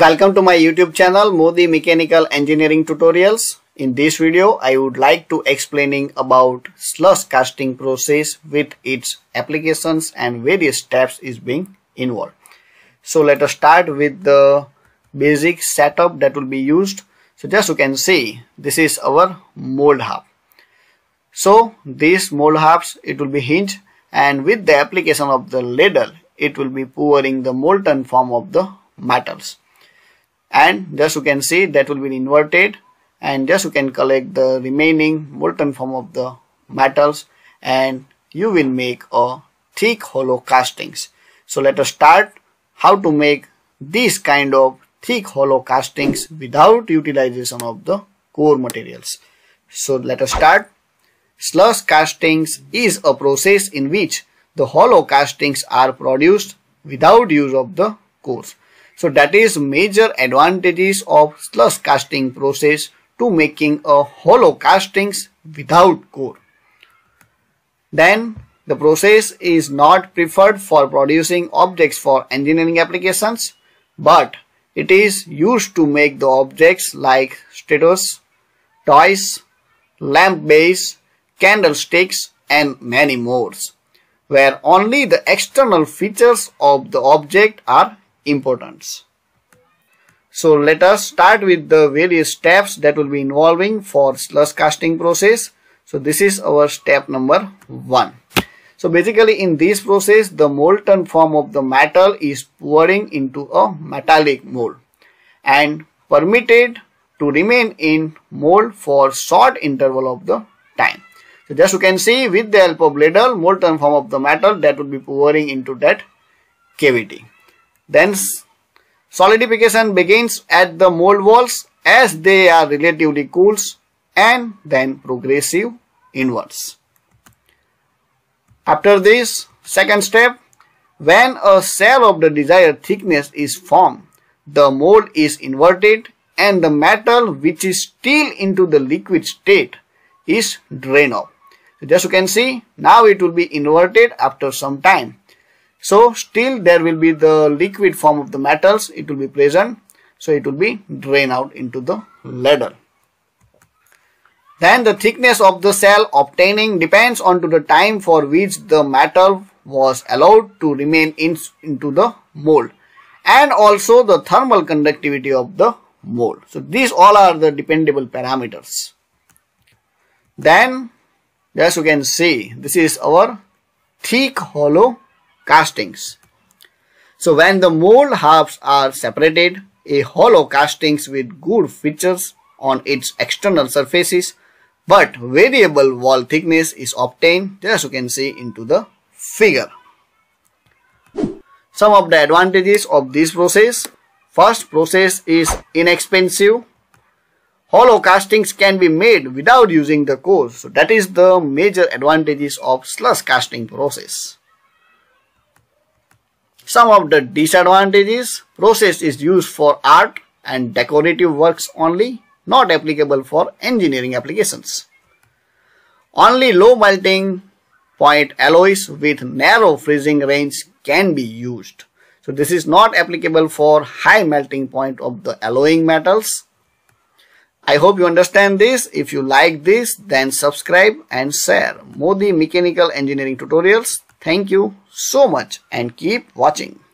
Welcome to my YouTube channel Modi Mechanical Engineering Tutorials. In this video, I would like to explaining about slush casting process with its applications and various steps is being involved. So let us start with the basic setup that will be used. So just you can see, this is our mold hub. So these mold hubs, it will be hinged, and with the application of the ladle, it will be pouring the molten form of the metals. And just you can see that will be inverted, and just you can collect the remaining molten form of the metals, and you will make a thick hollow castings. So let us start how to make these kind of thick hollow castings without utilization of the core materials. So let us start. Slush castings is a process in which the hollow castings are produced without use of the cores. So that is major advantages of slush casting process to making a hollow castings without core. Then the process is not preferred for producing objects for engineering applications, but it is used to make the objects like statues, toys, lamp base, candlesticks and many more, where only the external features of the object are important. So let us start with the various steps that will be involving for slush casting process. So this is our step number 1. So basically in this process, the molten form of the metal is pouring into a metallic mold and permitted to remain in mold for short interval of the time. So just you can see, with the help of ladle, molten form of the metal that will be pouring into that cavity. Then solidification begins at the mold walls as they are relatively cool, and then progressive inwards. After this, second step, when a shell of the desired thickness is formed, the mold is inverted and the metal, which is still into the liquid state, is drained off. So just you can see, now it will be inverted after some time. So still there will be the liquid form of the metals, it will be present, so it will be drained out into the ladle. Then the thickness of the shell obtaining depends on to the time for which the metal was allowed to remain into the mold, and also the thermal conductivity of the mold. So these all are the dependable parameters. Then as you can see, this is our thick hollow castings. So when the mold halves are separated, a hollow castings with good features on its external surfaces but variable wall thickness is obtained, as you can see into the figure. Some of the advantages of this process. First, process is inexpensive. Hollow castings can be made without using the cores. So that is the major advantages of slush casting process. Some of the disadvantages. Process is used for art and decorative works only, not applicable for engineering applications. Only low melting point alloys with narrow freezing range can be used. So this is not applicable for high melting point of the alloying metals. I hope you understand this. If you like this, then subscribe and share Modi Mechanical Engineering Tutorials. Thank you so much and keep watching.